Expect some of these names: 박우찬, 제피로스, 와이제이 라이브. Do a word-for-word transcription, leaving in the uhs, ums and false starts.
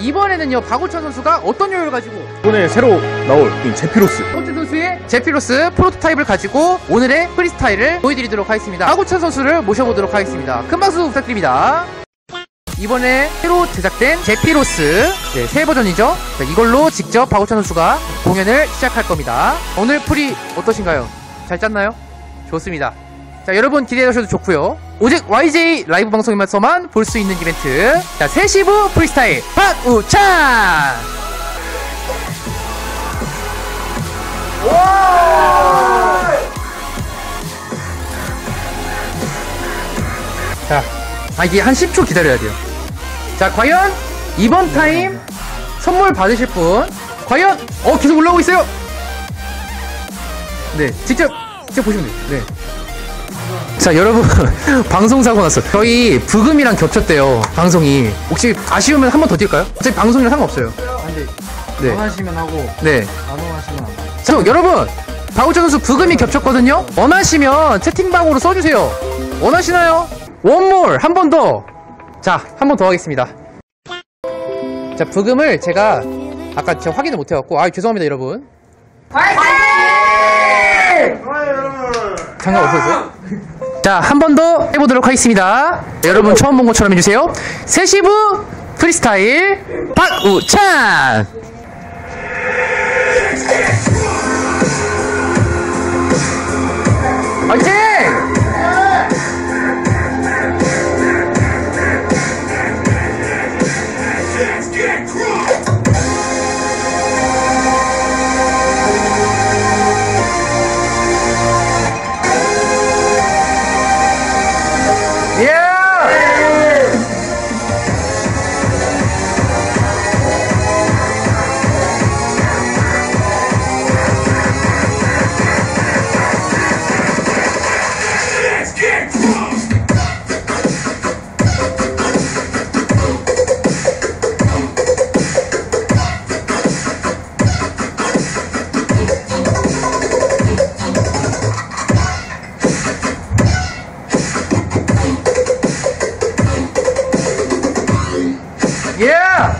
이번에는요 박우찬 선수가 어떤 요율을 가지고 이번에 새로 나올 제피로스 박우찬 선수의 제피로스 프로토타입을 가지고 오늘의 프리스타일을 보여드리도록 하겠습니다. 박우찬 선수를 모셔보도록 하겠습니다. 큰 박수 부탁드립니다. 이번에 새로 제작된 제피로스 네, 새 버전이죠. 자, 이걸로 직접 박우찬 선수가 공연을 시작할 겁니다. 오늘 프리 어떠신가요? 잘 짰나요? 좋습니다. 자, 여러분 기대하셔도 좋고요. 오직 와이제이 라이브 방송에서만 볼 수 있는 이벤트. 자, 세시부 프리스타일 박우찬! 자, 아, 이게 한 십 초 기다려야 돼요. 자, 과연 이번 타임 선물 받으실 분 과연 어 계속 올라오고 있어요. 네, 직접 직접 보시면 돼요. 네. 자, 여러분 방송 사고 났어요. 저희 부금이랑 겹쳤대요. 방송이 혹시 아쉬우면 한 번 더 뛸까요? 어차피 방송이랑 상관없어요. 네. 원하시면 하고. 네. 안 원하시면 안 하고. 자, 여러분 박우찬 선수 부금이 겹쳤거든요. 원하시면 채팅방으로 써주세요. 원하시나요? 원몰 한 번 더. 자, 한 번 더 하겠습니다. 자, 부금을 제가 아까 제가 확인을 못 해갖고 아 죄송합니다 여러분. 화이팅! 잠깐 없었어요? 자, 한 번 더 해보도록 하겠습니다. 여러분 처음 본 것처럼 해주세요. 세시부 프리스타일 박우찬. 화이팅! Yeah!